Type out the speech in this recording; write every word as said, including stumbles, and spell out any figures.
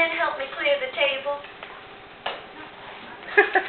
then help me clear the table?